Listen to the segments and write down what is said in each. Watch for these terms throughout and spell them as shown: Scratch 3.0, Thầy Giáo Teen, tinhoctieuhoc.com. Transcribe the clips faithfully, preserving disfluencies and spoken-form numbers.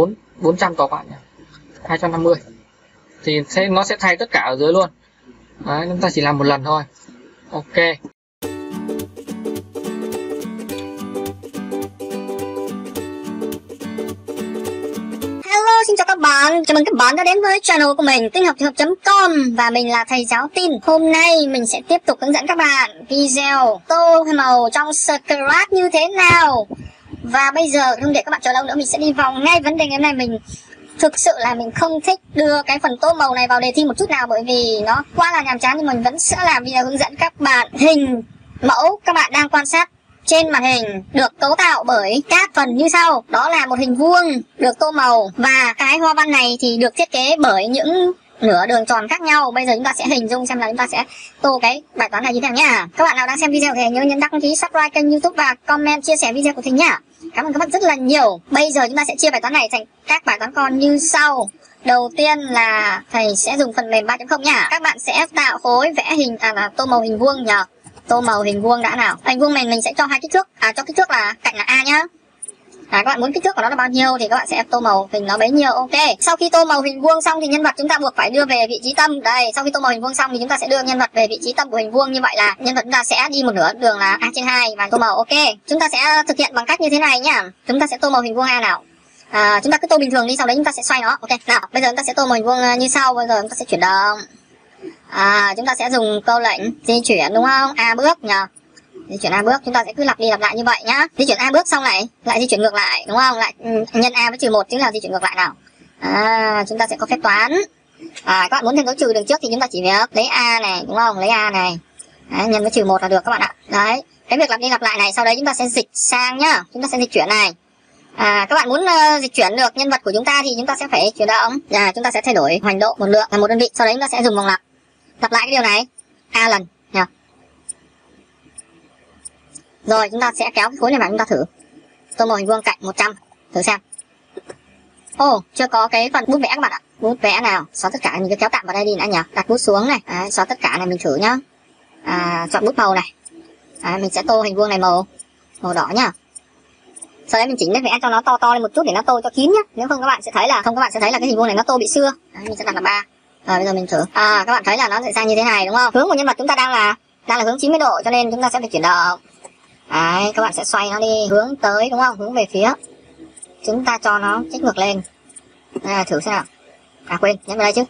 bốn bốn trăm cọc bạn nhỉ, hai trăm năm mươi thì sẽ, nó sẽ thay tất cả ở dưới luôn. Đấy, chúng ta chỉ làm một lần thôi. Ok. Xin chào các bạn, chào mừng các bạn đã đến với channel của mình tin học tiểu học chấm com và mình là thầy giáo Tin. Hôm nay mình sẽ tiếp tục hướng dẫn các bạn video tô hay màu trong Scratch như thế nào. Và bây giờ không để các bạn chờ lâu nữa, mình sẽ đi vào ngay vấn đề ngày hôm nay. Mình thực sự là mình không thích đưa cái phần tô màu này vào đề thi một chút nào bởi vì nó quá là nhàm chán, nhưng mình vẫn sẽ làm video hướng dẫn các bạn. Hình mẫu các bạn đang quan sát trên màn hình được cấu tạo bởi các phần như sau. Đó là một hình vuông được tô màu, và cái hoa văn này thì được thiết kế bởi những nửa đường tròn khác nhau. Bây giờ chúng ta sẽ hình dung xem là chúng ta sẽ tô cái bài toán này như thế nào nhá. Các bạn nào đang xem video thì nhớ nhấn đăng ký, subscribe kênh YouTube và comment chia sẻ video của Thịnh nhá. Cảm ơn các bạn rất là nhiều. Bây giờ chúng ta sẽ chia bài toán này thành các bài toán con như sau. Đầu tiên là thầy sẽ dùng phần mềm ba chấm không nhá. Các bạn sẽ tạo khối vẽ hình à là tô màu hình vuông nhá. Tô màu hình vuông đã nào. Hình vuông này mình sẽ cho hai kích thước, à cho kích thước là cạnh là A nhá. À, các bạn muốn kích thước của nó là bao nhiêu thì các bạn sẽ tô màu hình nó bấy nhiêu. Ok. Sau khi tô màu hình vuông xong thì nhân vật chúng ta buộc phải đưa về vị trí tâm. Đây, sau khi tô màu hình vuông xong thì chúng ta sẽ đưa nhân vật về vị trí tâm của hình vuông. Như vậy là nhân vật chúng ta sẽ đi một nửa đường là A trên hai và tô màu. Ok. Chúng ta sẽ thực hiện bằng cách như thế này nhá. Chúng ta sẽ tô màu hình vuông A nào. À, chúng ta cứ tô bình thường đi, sau đấy chúng ta sẽ xoay nó. Ok. Nào, bây giờ chúng ta sẽ tô màu hình vuông như sau. Bây giờ chúng ta sẽ chuyển động. À, chúng ta sẽ dùng câu lệnh di chuyển đúng không? A bước nhờ. Di chuyển A bước, chúng ta sẽ cứ lặp đi lặp lại như vậy nhá. Di chuyển A bước xong lại lại di chuyển ngược lại đúng không? Lại nhân A với trừ một chính là di chuyển ngược lại nào. À, chúng ta sẽ có phép toán. À, các bạn muốn thêm dấu trừ đường trước thì chúng ta chỉ việc lấy A này đúng không? Lấy A này. Đấy, nhân với trừ một là được các bạn ạ. Đấy, cái việc lặp đi lặp lại này sau đấy chúng ta sẽ dịch sang nhá. Chúng ta sẽ dịch chuyển này. À, các bạn muốn uh, dịch chuyển được nhân vật của chúng ta thì chúng ta sẽ phải chuyển động. À, chúng ta sẽ thay đổi hoành độ một lượng là một đơn vị, sau đấy chúng ta sẽ dùng vòng lặp. Lặp lại cái điều này A lần nhờ. Rồi chúng ta sẽ kéo cái khối này vào, chúng ta thử tô màu hình vuông cạnh một trăm thử xem. Ô oh, chưa có cái phần bút vẽ các bạn ạ. Bút vẽ nào, xóa tất cả, mình cứ kéo tạm vào đây đi đã nhờ. Đặt bút xuống này. Đấy, xóa tất cả này, mình thử nhá. À, chọn bút màu này. Đấy, mình sẽ tô hình vuông này màu màu đỏ nhá. Sau đấy mình chỉnh nét vẽ cho nó to to lên một chút để nó tô cho kín nhá. Nếu không các bạn sẽ thấy là không các bạn sẽ thấy là cái hình vuông này nó tô bị xưa. Đấy, mình sẽ đặt là ba. Rồi bây giờ mình thử. À, các bạn thấy là nó sẽ sang như thế này đúng không? Hướng của nhân vật chúng ta đang là đang là hướng chín mươi độ, cho nên chúng ta sẽ phải chuyển động. Đấy, các bạn sẽ xoay nó đi hướng tới đúng không? Hướng về phía. Chúng ta cho nó chích ngược lên. À, thử xem nào. À quên, nhấn vào đây chứ.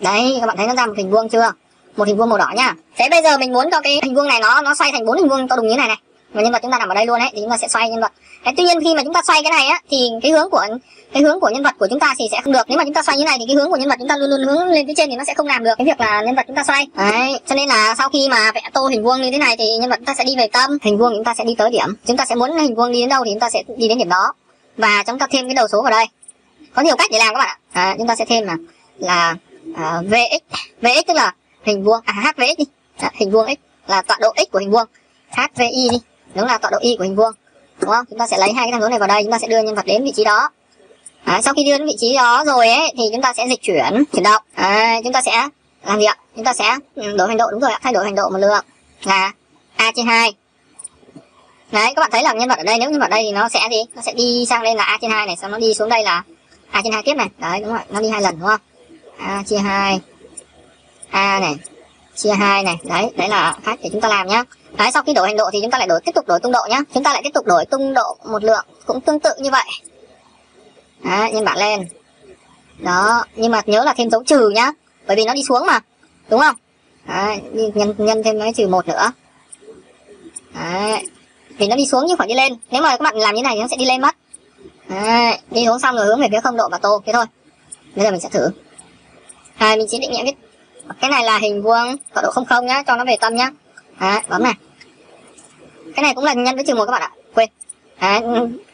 Đấy, các bạn thấy nó ra một hình vuông chưa? Một hình vuông màu đỏ nhá. Thế bây giờ mình muốn cho cái hình vuông này nó nó xoay thành bốn hình vuông to đùng như thế này này. Và nhân vật chúng ta nằm ở đây luôn ấy thì chúng ta sẽ xoay nhân vật. Đấy, tuy nhiên khi mà chúng ta xoay cái này á thì cái hướng của cái hướng của nhân vật của chúng ta thì sẽ không được. Nếu mà chúng ta xoay như này thì cái hướng của nhân vật chúng ta luôn luôn hướng lên phía trên thì nó sẽ không làm được cái việc là nhân vật chúng ta xoay. Đấy, cho nên là sau khi mà vẽ tô hình vuông như thế này thì nhân vật chúng ta sẽ đi về tâm, hình vuông chúng ta sẽ đi tới điểm. Chúng ta sẽ muốn hình vuông đi đến đâu thì chúng ta sẽ đi đến điểm đó. Và chúng ta thêm cái đầu số vào đây. Có nhiều cách để làm các bạn ạ. À, chúng ta sẽ thêm là là à, vx, vx tức là hình vuông, à hvx đi. À, hình vuông x là tọa độ x của hình vuông. Hvi đi. Đúng là tọa độ y của hình vuông đúng không? Chúng ta sẽ lấy hai cái thang hướng này vào đây, chúng ta sẽ đưa nhân vật đến vị trí đó. À, sau khi đưa đến vị trí đó rồi ấy thì chúng ta sẽ dịch chuyển chuyển động. À, chúng ta sẽ làm gì ạ? Chúng ta sẽ đổi hành độ, đúng rồi ạ, thay đổi hành độ một lượng là a trên hai. Đấy, các bạn thấy là nhân vật ở đây, nếu nhân vật ở đây thì nó sẽ gì? Nó sẽ đi sang đây là a trên hai này, xong nó đi xuống đây là a trên hai tiếp này. Đấy, đúng rồi, nó đi hai lần đúng không? a chia hai, a này chia hai này. Đấy, đấy là cách để chúng ta làm nhá. Đấy, sau khi đổi hành độ thì chúng ta lại đổi tiếp tục đổi tung độ nhá. Chúng ta lại tiếp tục đổi tung độ một lượng cũng tương tự như vậy. Đấy, nhân bản lên. Đó, nhưng mà nhớ là thêm dấu trừ nhá, bởi vì nó đi xuống mà. Đúng không? Đấy, nhân nhân thêm cái trừ một nữa. Đấy. Vì nó đi xuống chứ phải đi lên. Nếu mà các bạn làm như này thì nó sẽ đi lên mất. Đấy, đi xuống xong rồi hướng về phía không độ và tô, thế thôi. Bây giờ mình sẽ thử. À, mình chỉ định nghĩa viết cái này là hình vuông tọa độ không không nhá, cho nó về tâm nhá. Đấy, bấm này. Cái này cũng là nhân với trừ một các bạn ạ. Quên. Đấy,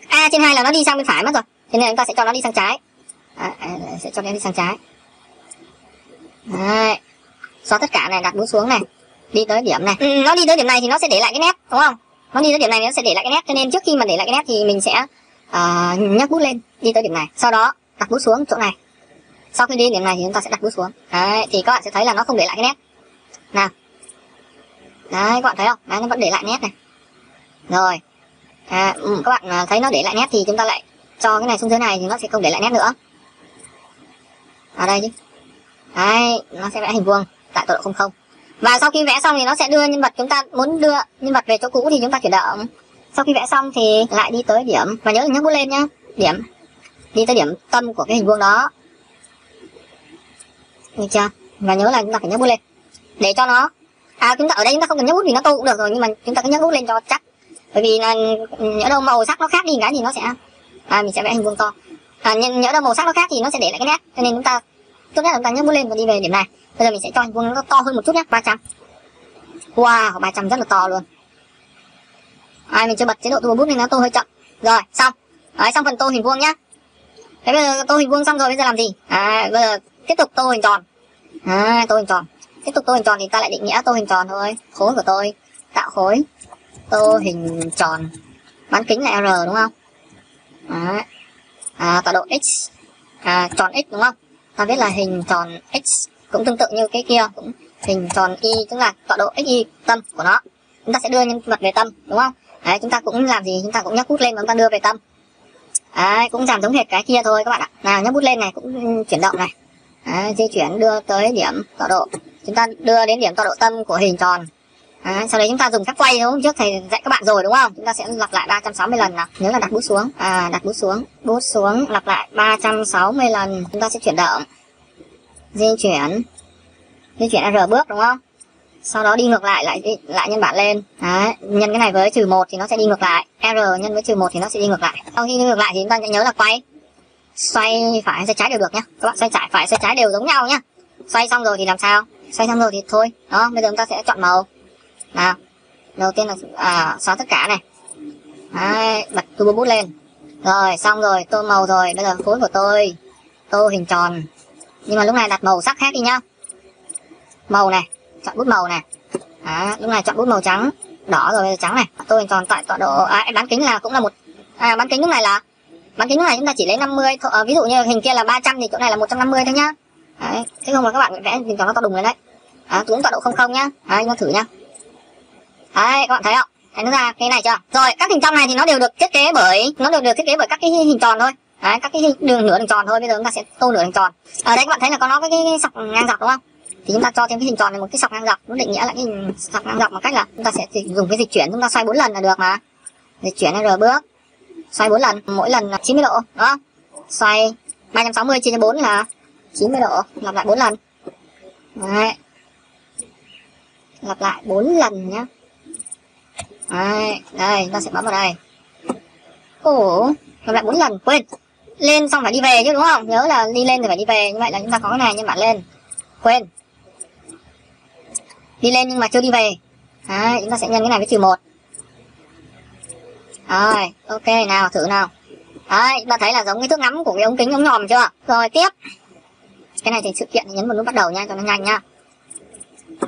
a trên hai là nó đi sang bên phải mất rồi. Thế nên chúng ta sẽ cho nó đi sang trái. Đấy, sẽ cho nó đi sang trái. Đấy. Xóa tất cả này, đặt bút xuống này. Đi tới điểm này. Ừ, nó đi tới điểm này thì nó sẽ để lại cái nét, đúng không? Nó đi tới điểm này thì nó sẽ để lại cái nét, cho nên trước khi mà để lại cái nét thì mình sẽ uh, nhấc bút lên, đi tới điểm này. Sau đó đặt bút xuống chỗ này. Sau khi đi điểm này thì chúng ta sẽ đặt bút xuống. Đấy, thì các bạn sẽ thấy là nó không để lại cái nét. Nào. Đấy, các bạn thấy không? Đấy, nó vẫn để lại nét này. Rồi. À, các bạn thấy nó để lại nét thì chúng ta lại cho cái này xuống dưới này thì nó sẽ không để lại nét nữa. Ở đây chứ. Đấy, nó sẽ vẽ hình vuông tại tọa độ không không. Và sau khi vẽ xong thì nó sẽ đưa nhân vật chúng ta muốn đưa nhân vật về chỗ cũ thì chúng ta chuyển động. Sau khi vẽ xong thì lại đi tới điểm, và nhớ nhấc bút lên nhá, điểm. Đi tới điểm tâm của cái hình vuông đó. Được chưa? Và nhớ là chúng ta phải nhấc bút lên để cho nó. À, chúng ta ở đây chúng ta không cần nhấc bút vì nó tô cũng được rồi, nhưng mà chúng ta cứ nhấc bút lên cho chắc. Bởi vì là nhỡ đâu màu sắc nó khác đi cái thì nó sẽ à, mình sẽ vẽ hình vuông to. À, nhưng nhỡ đâu màu sắc nó khác thì nó sẽ để lại cái nét, cho nên chúng ta tốt nhất là chúng ta nhấc bút lên và đi về điểm này. Bây giờ mình sẽ cho hình vuông nó to hơn một chút nhé, ba trăm. Wow, ba trăm rất là to luôn. À, mình chưa bật chế độ tua bút nên nó tô hơi chậm. Rồi, xong. Đấy, xong phần tô hình vuông nhá. Thế bây giờ tô hình vuông xong rồi, bây giờ làm gì? À, bây giờ tiếp tục tô hình tròn. À, tô hình tròn. Tiếp tục tô hình tròn thì ta lại định nghĩa tô hình tròn thôi. Khối của tôi, tạo khối. Tô hình tròn. Bán kính là R đúng không? Đấy. À, tọa độ X. À, tròn X đúng không? Ta biết là hình tròn X cũng tương tự như cái kia, cũng hình tròn Y, tức là tọa độ X Y tâm của nó. Chúng ta sẽ đưa nhân vật về tâm đúng không? Đấy, chúng ta cũng làm gì? Chúng ta cũng nhấc bút lên và chúng ta đưa về tâm. Đấy, cũng làm giống hệt cái kia thôi các bạn ạ. Nào, nhấc bút lên này, cũng chuyển động này. Đấy, di chuyển đưa tới điểm tọa độ. Chúng ta đưa đến điểm tọa độ tâm của hình tròn. Đấy, sau đấy chúng ta dùng các quay, đúng không? Trước thầy dạy các bạn rồi đúng không? Chúng ta sẽ lặp lại ba trăm sáu mươi lần nào. Nhớ là đặt bút xuống. À, đặt bút xuống. Bút xuống, lặp lại ba trăm sáu mươi lần. Chúng ta sẽ chuyển động. Di chuyển. Di chuyển R bước đúng không? Sau đó đi ngược lại, lại lại nhân bản lên. Đấy, nhân cái này với trừ một thì nó sẽ đi ngược lại. R nhân với trừ một thì nó sẽ đi ngược lại. Sau khi đi ngược lại thì chúng ta sẽ nhớ là quay. Xoay phải, xoay trái đều được nhá. Các bạn xoay trái phải, xoay trái đều giống nhau nhá. Xoay xong rồi thì làm sao? Xoay xong rồi thì thôi. Đó, bây giờ chúng ta sẽ chọn màu. Nào, đầu tiên là à, xóa tất cả này. Đấy, bật turbo bút lên. Rồi, xong rồi, tô màu rồi. Bây giờ khối của tôi, tô hình tròn. Nhưng mà lúc này đặt màu sắc khác đi nhá. Màu này, chọn bút màu này. Đó, lúc này chọn bút màu trắng. Đỏ rồi, bây giờ trắng này. Tô hình tròn tại tọa độ, à, bán kính là cũng là một. À, bán kính lúc này là bán kính lúc này chúng ta chỉ lấy năm mươi, à, ví dụ như hình kia là ba trăm thì chỗ này là một trăm năm mươi thôi nhá. Đấy, chứ không là các bạn vẽ hình tròn nó to đùng lên đấy. Đó, xuống tọa độ không không nhá. Đấy, nó thử nhá. Đấy, các bạn thấy không? Thấy nó ra cái này chưa? Rồi, các hình tròn này thì nó đều được thiết kế bởi nó đều được thiết kế bởi các cái hình tròn thôi. Đấy, các cái đường nửa hình tròn thôi. Bây giờ chúng ta sẽ tô nửa hình tròn. Ở đây các bạn thấy là có nó cái, cái, cái sọc ngang dọc đúng không? Thì chúng ta cho thêm cái hình tròn này một cái sọc ngang dọc, nó định nghĩa là cái hình sọc ngang dọc bằng cách là chúng ta sẽ dùng cái dịch chuyển, chúng ta xoay bốn lần là được mà. Dịch chuyển R bước. Xoay bốn lần, mỗi lần là chín mươi độ, đúng không? Xoay ba trăm sáu mươi chia cho bốn là chín mươi độ, lặp lại bốn lần. Đấy. Lặp lại bốn lần nhá. Đấy, đây, ta sẽ bấm vào đây. Ồ, lặp lại bốn lần, quên. Lên xong phải đi về chứ đúng không? Nhớ là đi lên rồi phải đi về, như vậy là chúng ta có cái này nhưng bạn lên. Quên. Đi lên nhưng mà chưa đi về. Đấy, chúng ta sẽ nhân cái này với trừ một. Rồi, ok, nào, thử nào. Đấy, chúng ta thấy là giống cái thước ngắm của cái ống kính, ống nhòm chưa? Rồi, tiếp. Cái này thì sự kiện thì nhấn vào nút bắt đầu nha, cho nó nhanh nha.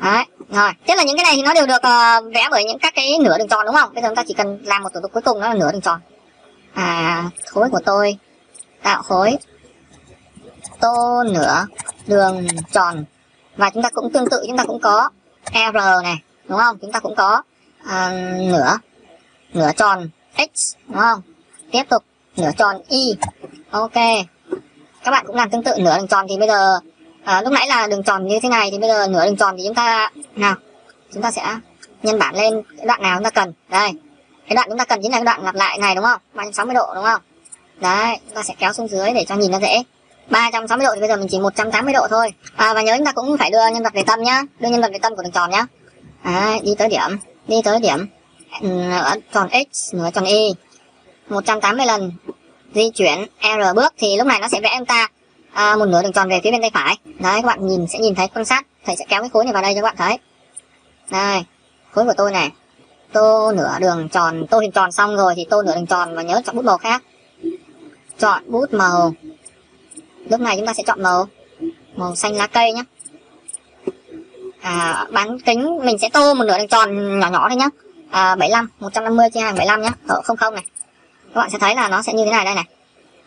Đấy, rồi. Tức là những cái này thì nó đều được uh, vẽ bởi những các cái nửa đường tròn đúng không? Bây giờ chúng ta chỉ cần làm một thủ tục cuối cùng, đó là nửa đường tròn. À, khối của tôi. Tạo khối. Tô nửa đường tròn. Và chúng ta cũng tương tự, chúng ta cũng có R này, đúng không? Chúng ta cũng có uh, nửa. Nửa tròn X, đúng không? Tiếp tục, nửa tròn Y. Ok. Các bạn cũng làm tương tự nửa đường tròn thì bây giờ à, lúc nãy là đường tròn như thế này thì bây giờ nửa đường tròn thì chúng ta nào, chúng ta sẽ nhân bản lên cái đoạn nào chúng ta cần. Đây. Cái đoạn chúng ta cần chính là cái đoạn lặp lại này đúng không? ba trăm sáu mươi độ đúng không? Đấy, chúng ta sẽ kéo xuống dưới để cho nhìn nó dễ. ba trăm sáu mươi độ thì bây giờ mình chỉ một trăm tám mươi độ thôi. À, và nhớ chúng ta cũng phải đưa nhân vật về tâm nhá, đưa nhân vật về tâm của đường tròn nhá. Đấy, đi tới điểm, đi tới điểm. Nửa tròn X, nửa tròn Y, một trăm tám mươi lần. Di chuyển R bước thì lúc này nó sẽ vẽ chúng ta à, một nửa đường tròn về phía bên tay phải. Đấy, các bạn nhìn sẽ nhìn thấy, quan sát. Thầy sẽ kéo cái khối này vào đây cho các bạn thấy. Đây, khối của tôi này. Tô nửa đường tròn, tô hình tròn xong rồi thì tô nửa đường tròn. Và nhớ chọn bút màu khác. Chọn bút màu. Lúc này chúng ta sẽ chọn màu Màu xanh lá cây nhé. À, bán kính mình sẽ tô một nửa đường tròn nhỏ nhỏ thôi nhé. À, bảy mươi lăm, một trăm năm mươi chia bảy mươi lăm nhé, ở không không này. Các bạn sẽ thấy là nó sẽ như thế này đây này.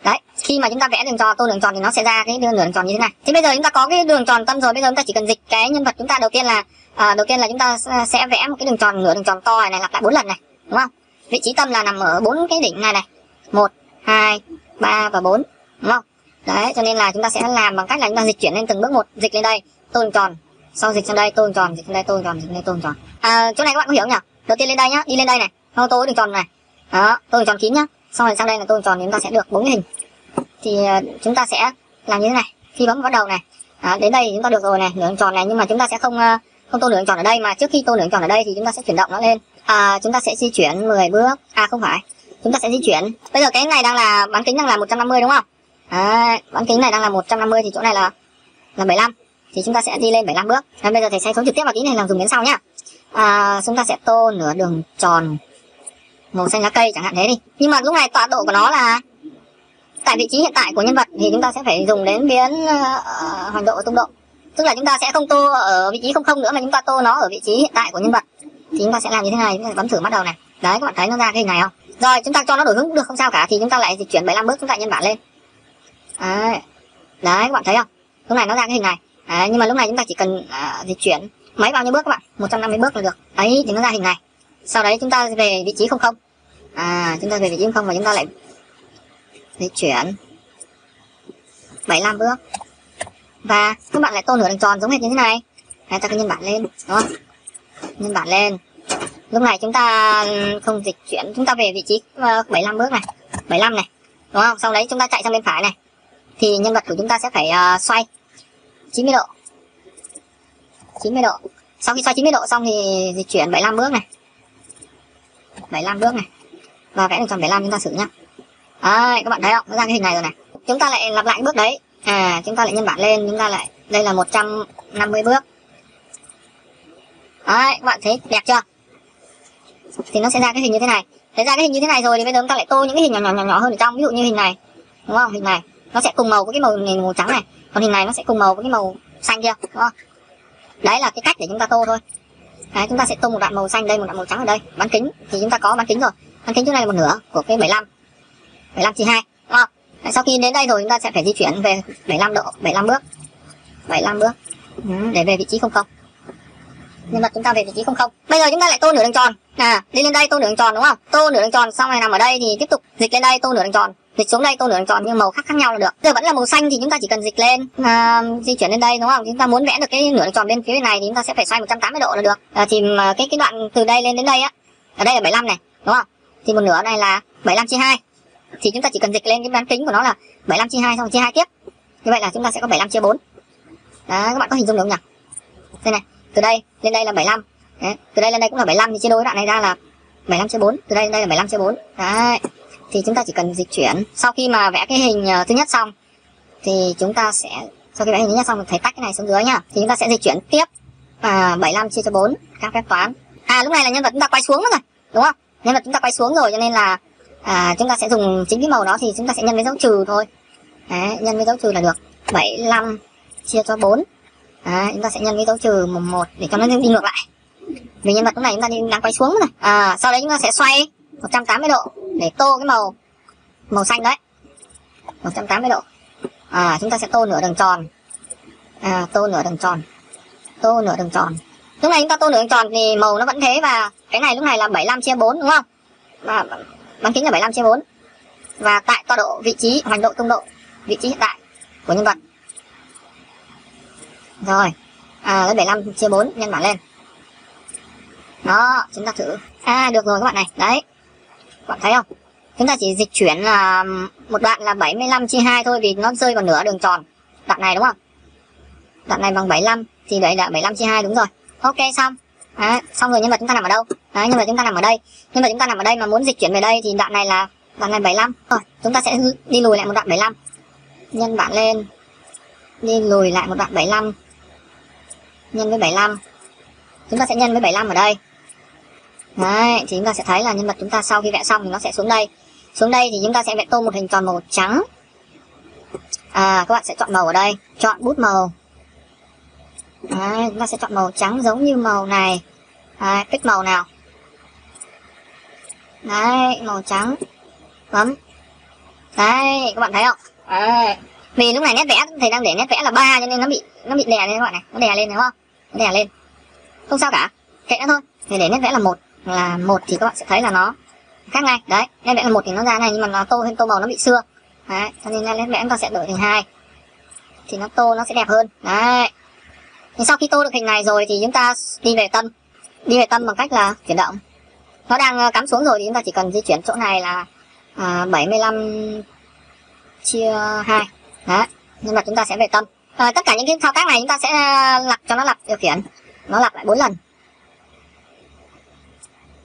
Đấy, khi mà chúng ta vẽ đường tròn, tô đường tròn thì nó sẽ ra cái đường nửa đường tròn như thế này. Thế bây giờ chúng ta có cái đường tròn tâm rồi, bây giờ chúng ta chỉ cần dịch cái nhân vật chúng ta đầu tiên là à, đầu tiên là chúng ta sẽ vẽ một cái đường tròn nửa đường tròn to này, này lặp lại bốn lần này, đúng không? Vị trí tâm là nằm ở bốn cái đỉnh này này. một, hai, ba và bốn, đúng không? Đấy, cho nên là chúng ta sẽ làm bằng cách là chúng ta dịch chuyển lên từng bước một, dịch lên đây, tôn tròn, sau dịch sang đây, tôn tròn, dịch sang đây, tôn tròn, dịch sang đây, tôn tròn. À, chỗ này các bạn có hiểu không nhỉ? Đầu tiên lên đây nhá, đi lên đây này, không tô đường tròn này, đó, tô đường tròn kín nhá. Xong rồi sang đây là tô đường tròn thì chúng ta sẽ được bốn cái hình. Thì chúng ta sẽ làm như thế này, khi bấm vào đầu này, đó, đến đây thì chúng ta được rồi này, đường tròn này, nhưng mà chúng ta sẽ không không tô đường tròn ở đây, mà trước khi tô đường tròn ở đây thì chúng ta sẽ chuyển động nó lên. À, chúng ta sẽ di chuyển mười bước, à không phải, chúng ta sẽ di chuyển. Bây giờ cái này đang là bán kính đang là một trăm năm mươi đúng không? À, bán kính này đang là một trăm năm mươi thì chỗ này là là bảy mươi lăm. Thì chúng ta sẽ đi lên bảy mươi lăm bước. À, bây giờ thầy sẽ số trực tiếp vào tí này làm dùng đến sau nhá. À, chúng ta sẽ tô nửa đường tròn màu xanh lá cây chẳng hạn thế đi. Nhưng mà lúc này tọa độ của nó là tại vị trí hiện tại của nhân vật thì chúng ta sẽ phải dùng đến biến uh, hoành độ và tung độ. Tức là chúng ta sẽ không tô ở vị trí không không nữa mà chúng ta tô nó ở vị trí hiện tại của nhân vật. Thì chúng ta sẽ làm như thế này, chúng ta bấm thử bắt đầu này. Đấy, các bạn thấy nó ra cái hình này không? Rồi chúng ta cho nó đổi hướng cũng được không sao cả, thì chúng ta lại dịch chuyển bảy mươi lăm bước chúng ta nhân bản lên. Đấy. Đấy, các bạn thấy không? Lúc này nó ra cái hình này. Đấy, nhưng mà lúc này chúng ta chỉ cần uh, dịch chuyển mấy bao nhiêu bước các bạn? một trăm năm mươi bước là được. Đấy thì nó ra hình này. Sau đấy chúng ta về vị trí không không. À, chúng ta về vị trí không không và chúng ta lại dịch chuyển bảy mươi lăm bước. Và các bạn lại tô nửa đường tròn giống hệt như thế này. Đấy, ta cứ nhân bản lên, đúng không? Nhân bản lên. Lúc này chúng ta không dịch chuyển, chúng ta về vị trí bảy mươi lăm bước này, bảy mươi lăm này, đúng không? Sau đấy chúng ta chạy sang bên phải này. Thì nhân vật của chúng ta sẽ phải uh, xoay chín mươi độ. chín mươi độ. Sau khi xoay chín mươi độ xong thì dịch chuyển bảy mươi lăm bước này. bảy mươi lăm bước này. Và vẽ đường tròn bảy mươi lăm chúng ta xử nhá. Đấy, các bạn thấy không? Nó ra cái hình này rồi này. Chúng ta lại lặp lại cái bước đấy. À, chúng ta lại nhân bản lên, chúng ta lại đây là một trăm năm mươi bước. Đấy, các bạn thấy đẹp chưa? Thì nó sẽ ra cái hình như thế này. Thế ra cái hình như thế này rồi thì bây giờ chúng ta lại tô những cái hình nhỏ nhỏ nhỏ, nhỏ hơn ở trong, ví dụ như hình này. Đúng không? Hình này nó sẽ cùng màu với cái màu này, màu trắng này. Còn hình này nó sẽ cùng màu với cái màu xanh kia, đúng không? Đấy là cái cách để chúng ta tô thôi. Đấy, chúng ta sẽ tô một đoạn màu xanh đây, một đoạn màu trắng ở đây. Bán kính thì chúng ta có bán kính rồi. Bán kính chỗ này là một nửa của cái bảy mươi lăm. bảy mươi lăm chia hai, đúng không? Đấy, sau khi đến đây rồi chúng ta sẽ phải di chuyển về bảy mươi lăm độ, bảy mươi lăm bước. bảy mươi lăm bước. Ừ, để về vị trí không không. Nhân vật chúng ta về vị trí không không. Bây giờ chúng ta lại tô nửa đường tròn. À, đi lên đây tô nửa đường tròn đúng không? Tô nửa đường tròn xong rồi nằm ở đây thì tiếp tục dịch lên đây tô nửa đường tròn. Dịch xuống đây tô nửa đường tròn nhưng màu khác khác nhau là được. Giờ vẫn là màu xanh thì chúng ta chỉ cần dịch lên, à, di chuyển lên đây đúng không? Chúng ta muốn vẽ được cái nửa đường tròn bên phía này thì chúng ta sẽ phải xoay một trăm tám mươi độ là được. À, thì cái cái đoạn từ đây lên đến đây á, ở đây là bảy mươi lăm này, đúng không? Thì một nửa này là bảy mươi lăm chia hai. Thì chúng ta chỉ cần dịch lên cái bán kính của nó là bảy mươi lăm chia hai xong chia hai tiếp. Như vậy là chúng ta sẽ có bảy mươi lăm chia bốn. Đó, các bạn có hình dung được không nhỉ? Đây này, từ đây lên đây là bảy mươi lăm. Đấy, từ đây lên đây cũng là bảy mươi lăm thì chia đôi đoạn này ra là bảy mươi lăm chia bốn. Từ đây lên đây là bảy mươi lăm chia bốn. Đấy. Thì chúng ta chỉ cần dịch chuyển. Sau khi mà vẽ cái hình uh, thứ nhất xong thì chúng ta sẽ sau khi vẽ hình thứ nhất xong thầy tách cái này xuống dưới nhá. Thì chúng ta sẽ dịch chuyển tiếp và uh, bảy mươi lăm chia cho bốn các phép toán. À lúc này là nhân vật chúng ta quay xuống rồi, đúng không? Nhân vật chúng ta quay xuống rồi cho nên là uh, chúng ta sẽ dùng chính cái màu đó thì chúng ta sẽ nhân với dấu trừ thôi. Đấy, nhân với dấu trừ là được. bảy mươi lăm chia cho bốn. Đấy, chúng ta sẽ nhân với dấu trừ một để cho nó đi ngược lại. Vì nhân vật lúc này chúng ta đang quay xuống rồi. À, sau đấy chúng ta sẽ xoay một trăm tám mươi độ để tô cái màu màu xanh đấy. Một trăm tám mươi độ. À, chúng ta sẽ tô nửa đường tròn. À, tô nửa đường tròn. Tô nửa đường tròn. Lúc này chúng ta tô nửa đường tròn thì màu nó vẫn thế và cái này lúc này là bảy mươi lăm chia bốn đúng không? Và bán kính là bảy mươi lăm chia bốn. Và tại tọa độ vị trí hoành độ tung độ, vị trí hiện tại của nhân vật. Rồi. À, lấy bảy mươi lăm chia bốn nhân bản lên. Đó, chúng ta thử. À, được rồi các bạn này. Đấy. Các bạn thấy không? Chúng ta chỉ dịch chuyển là một đoạn là bảy mươi lăm chia hai thôi vì nó rơi vào nửa đường tròn. Đoạn này đúng không? Đoạn này bằng bảy mươi lăm thì đấy là bảy mươi lăm chia hai đúng rồi. Ok xong. Đấy, xong rồi nhân vật chúng ta nằm ở đâu? Đấy, nhân vật chúng ta nằm ở đây. Nhân vật chúng ta nằm ở đây mà muốn dịch chuyển về đây thì đoạn này là đoạn này bảy mươi lăm. Rồi, chúng ta sẽ đi lùi lại một đoạn bảy mươi lăm. Nhân bản lên. Đi lùi lại một đoạn bảy mươi lăm. Nhân với bảy mươi lăm. Chúng ta sẽ nhân với bảy mươi lăm ở đây. Đấy, thì chúng ta sẽ thấy là nhân vật chúng ta sau khi vẽ xong thì nó sẽ xuống đây. Xuống đây thì chúng ta sẽ vẽ tô một hình tròn màu trắng. À, các bạn sẽ chọn màu ở đây. Chọn bút màu. Đấy, chúng ta sẽ chọn màu trắng giống như màu này. Đấy, pick màu nào. Đấy, màu trắng. Bấm. Đấy, các bạn thấy không? Đấy. Vì lúc này nét vẽ thầy đang để nét vẽ là ba cho nên nó bị nó bị đè lên các bạn này. Nó đè lên đúng không? Nó đè lên. Không sao cả. Kệ nó thôi. Thì để nét vẽ là một là một thì các bạn sẽ thấy là nó khác ngay. Đấy, nét vẽ là một thì nó ra này nhưng mà nó tô thêm tô màu nó bị xưa. Đấy, xong rồi lên mẹ em con sẽ đổi thành hai thì nó tô nó sẽ đẹp hơn. Đấy. Thì sau khi tô được hình này rồi thì chúng ta đi về tâm, đi về tâm bằng cách là chuyển động. Nó đang cắm xuống rồi thì chúng ta chỉ cần di chuyển chỗ này là à, bảy mươi lăm chia hai. Đấy, nhưng mà chúng ta sẽ về tâm. À, tất cả những cái thao tác này chúng ta sẽ lặp cho nó lặp điều khiển. Nó lặp lại bốn lần.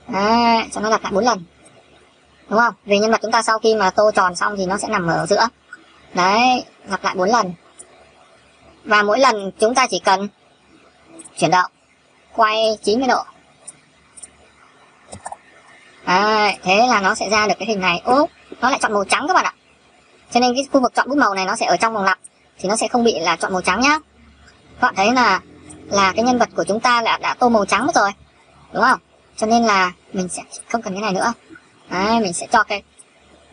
Đấy, cho nó lặp lại bốn lần. Đúng không? Vì nhân vật chúng ta sau khi mà tô tròn xong thì nó sẽ nằm ở giữa. Đấy, lặp lại bốn lần. Và mỗi lần chúng ta chỉ cần chuyển động, quay chín mươi độ. Đấy, thế là nó sẽ ra được cái hình này. Ốp, nó lại chọn màu trắng các bạn ạ. Cho nên cái khu vực chọn bút màu này nó sẽ ở trong vòng lặp, thì nó sẽ không bị là chọn màu trắng nhá. Các bạn thấy là là cái nhân vật của chúng ta đã, đã tô màu trắng rồi, đúng không? Cho nên là mình sẽ không cần cái này nữa. Đấy, mình sẽ cho cái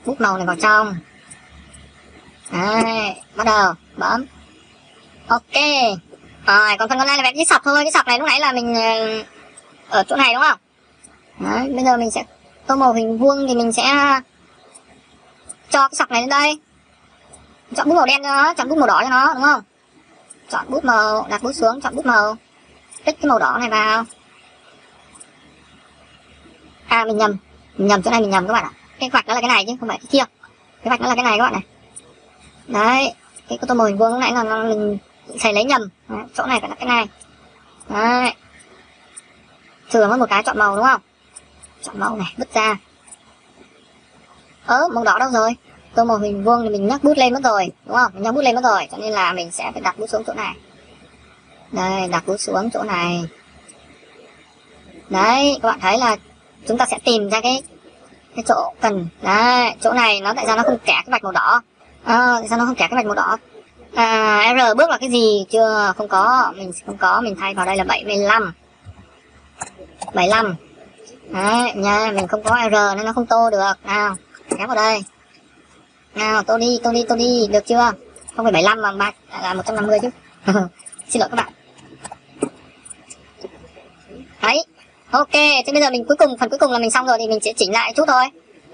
bút màu này vào trong. Đấy, bắt đầu bấm ok rồi. Còn phần còn lại là vẽ cái sọc thôi. Cái sọc này lúc nãy là mình ở chỗ này đúng không? Đấy, bây giờ mình sẽ tô màu hình vuông thì mình sẽ cho cái sọc này lên đây, chọn bút màu đen cho nó, chọn bút màu đỏ cho nó, đúng không? Chọn bút màu, đặt bút xuống, chọn bút màu, tích cái màu đỏ này vào. À, mình nhầm, mình nhầm chỗ này, mình nhầm các bạn ạ. Cái vạch đó là cái này chứ không phải cái kia. Cái vạch đó là cái này các bạn này. Đấy, cái tô màu hình vuông lúc nãy là mình xài lấy nhầm. Đấy, chỗ này phải là cái này. Đấy, trừ mất một cái chọn màu đúng không? Chọn màu này, bứt ra. Ớ, màu đỏ đâu rồi? Tô màu hình vuông thì mình nhắc bút lên mất rồi, đúng không? Mình nhắc bút lên mất rồi, cho nên là mình sẽ phải đặt bút xuống chỗ này. Đây, đặt bút xuống chỗ này. Đấy, các bạn thấy là chúng ta sẽ tìm ra cái cái chỗ cần. Đấy, chỗ này nó tại sao nó không kẻ cái vạch màu đỏ? À, tại sao nó không kẻ cái vạch màu đỏ? À, R bước là cái gì? Chưa, không có, mình không có, mình thay vào đây là bảy mươi lăm. Đấy, nha, mình không có R nên nó không tô được. Nào, kéo vào đây. Nào, tôi đi, tôi đi, tôi đi, được chưa? Không phải bảy mươi lăm mà ba, là một trăm năm mươi chứ. Xin lỗi các bạn. Đấy, ok, thế bây giờ mình cuối cùng, phần cuối cùng là mình xong rồi thì mình sẽ chỉnh lại chút thôi.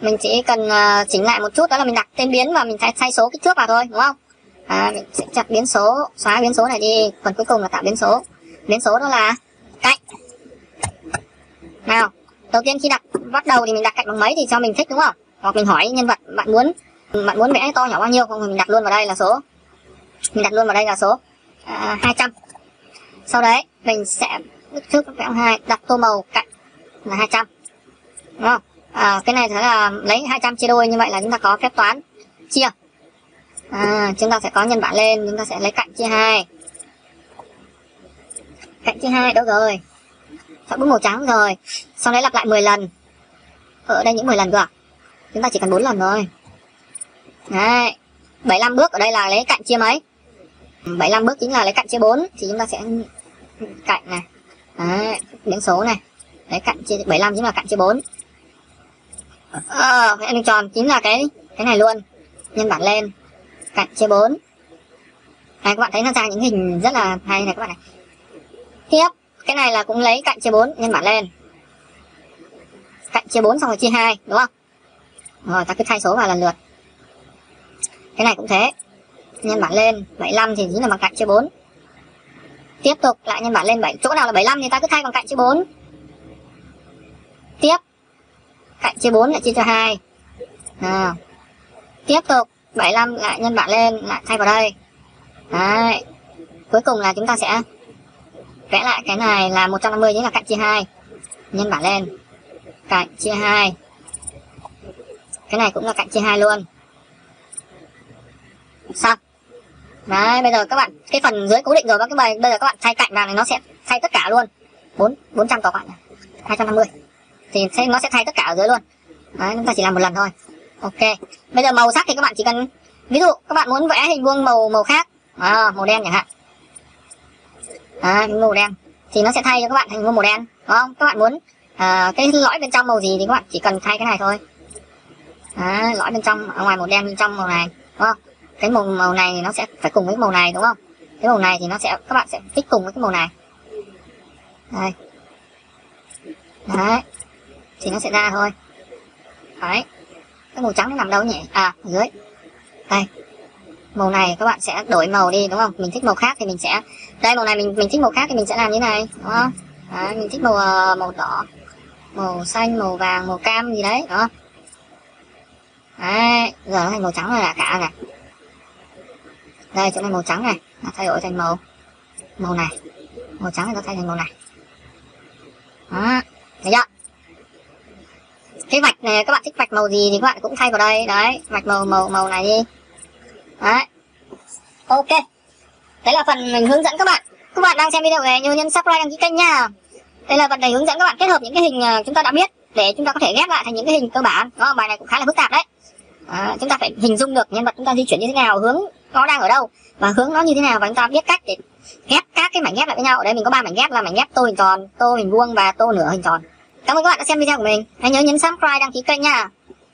Mình chỉ cần uh, chỉnh lại một chút, đó là mình đặt tên biến và mình thay, thay số kích thước vào thôi, đúng không? À, mình sẽ chặt biến số, xóa biến số này đi, phần cuối cùng là tạo biến số. Biến số đó là cạnh. Nào, đầu tiên khi đặt bắt đầu thì mình đặt cạnh bằng mấy thì cho mình thích đúng không? Hoặc mình hỏi nhân vật bạn muốn bạn muốn vẽ to nhỏ bao nhiêu, không mình đặt luôn vào đây là số, mình đặt luôn vào đây là số à, hai trăm. Sau đấy mình sẽ trước vẽ hai, đặt tô màu cạnh là hai trăm, đúng không? À, cái này sẽ là lấy hai trăm chia đôi, như vậy là chúng ta có phép toán chia. À, chúng ta sẽ có nhân bản lên, chúng ta sẽ lấy cạnh chia hai, cạnh chia hai đâu rồi? Chọn bút màu trắng rồi. Sau đấy lặp lại mười lần. Ở đây những mười lần cơ à? Chúng ta chỉ cần bốn lần thôi. Đấy, bảy mươi lăm bước ở đây là lấy cạnh chia mấy? bảy mươi lăm bước chính là lấy cạnh chia bốn. Thì chúng ta sẽ cạnh này. Đấy, biến số này. Lấy cạnh chia bảy mươi lăm chính là cạnh chia bốn. Ờ, em tròn chính là cái cái này luôn. Nhân bản lên. Cạnh chia bốn. Đấy, các bạn thấy nó ra những hình rất là hay này các bạn này. Tiếp, cái này là cũng lấy cạnh chia bốn, nhân bản lên. Cạnh chia bốn xong rồi chia hai, đúng không? Rồi, ta cứ thay số vào lần lượt. Cái này cũng thế. Nhân bản lên bảy mươi lăm thì chính là bằng cạnh chia bốn. Tiếp tục lại nhân bản lên bảy. Chỗ nào là bảy mươi lăm thì ta cứ thay bằng cạnh chia bốn. Tiếp. Cạnh chia bốn lại chia cho hai. Nào. Tiếp tục bảy mươi lăm lại nhân bản lên, lại thay vào đây. Đấy. Cuối cùng là chúng ta sẽ vẽ lại cái này là một trăm năm mươi chính là cạnh chia hai. Nhân bản lên. Cạnh chia hai. Cái này cũng là cạnh chia hai luôn. Xong. Đấy, bây giờ các bạn cái phần dưới cố định rồi, cái bài bây giờ các bạn thay cạnh vào này nó sẽ thay tất cả luôn. bốn bốn trăm các bạn này. hai trăm năm mươi. Thì sẽ, nó sẽ thay tất cả ở dưới luôn. Đấy, chúng ta chỉ làm một lần thôi. Ok. Bây giờ màu sắc thì các bạn chỉ cần ví dụ các bạn muốn vẽ hình vuông màu màu khác, à, màu đen chẳng hạn. À, màu đen thì nó sẽ thay cho các bạn hình vuông màu đen, đúng không? Các bạn muốn à, cái lõi bên trong màu gì thì các bạn chỉ cần thay cái này thôi. À, lõi bên trong ở ngoài màu đen, bên trong màu này, đúng không? Cái màu màu này thì nó sẽ phải cùng với màu này đúng không? Cái màu này thì nó sẽ các bạn sẽ tích cùng với cái màu này. Đây. Đấy. Thì nó sẽ ra thôi. Đấy. Cái màu trắng nó nằm đâu nhỉ? À, ở dưới. Đây, màu này các bạn sẽ đổi màu đi, đúng không? Mình thích màu khác thì mình sẽ, đây màu này mình mình thích màu khác thì mình sẽ làm như này, đúng không? Đấy, mình thích màu màu đỏ, màu xanh, màu vàng, màu cam gì đấy, đúng không? Đấy, giờ nó thành màu trắng rồi là cả này. Đây chỗ này màu trắng này, nó thay đổi thành màu màu này, màu trắng thì nó thay thành màu này. Đó, thấy chưa? Cái vạch này các bạn thích vạch màu gì thì các bạn cũng thay vào đây, đấy, vạch màu màu màu này đi. Đấy. Ok. Đấy là phần mình hướng dẫn các bạn. Các bạn đang xem video này nhớ nhấn subscribe đăng ký kênh nha. Đây là phần này hướng dẫn các bạn kết hợp những cái hình chúng ta đã biết để chúng ta có thể ghép lại thành những cái hình cơ bản. Đó, bài này cũng khá là phức tạp đấy. À, chúng ta phải hình dung được nhân vật chúng ta di chuyển như thế nào, hướng nó đang ở đâu và hướng nó như thế nào, và chúng ta biết cách để ghép các cái mảnh ghép lại với nhau. Ở đây mình có ba mảnh ghép là mảnh ghép tô hình tròn, tô hình vuông và tô nửa hình tròn. Cảm ơn các bạn đã xem video của mình. Hãy nhớ nhấn subscribe đăng ký kênh nha.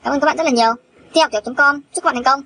Cảm ơn các bạn rất là nhiều. Tinhoctieuhoc chấm com, chúc các bạn thành công.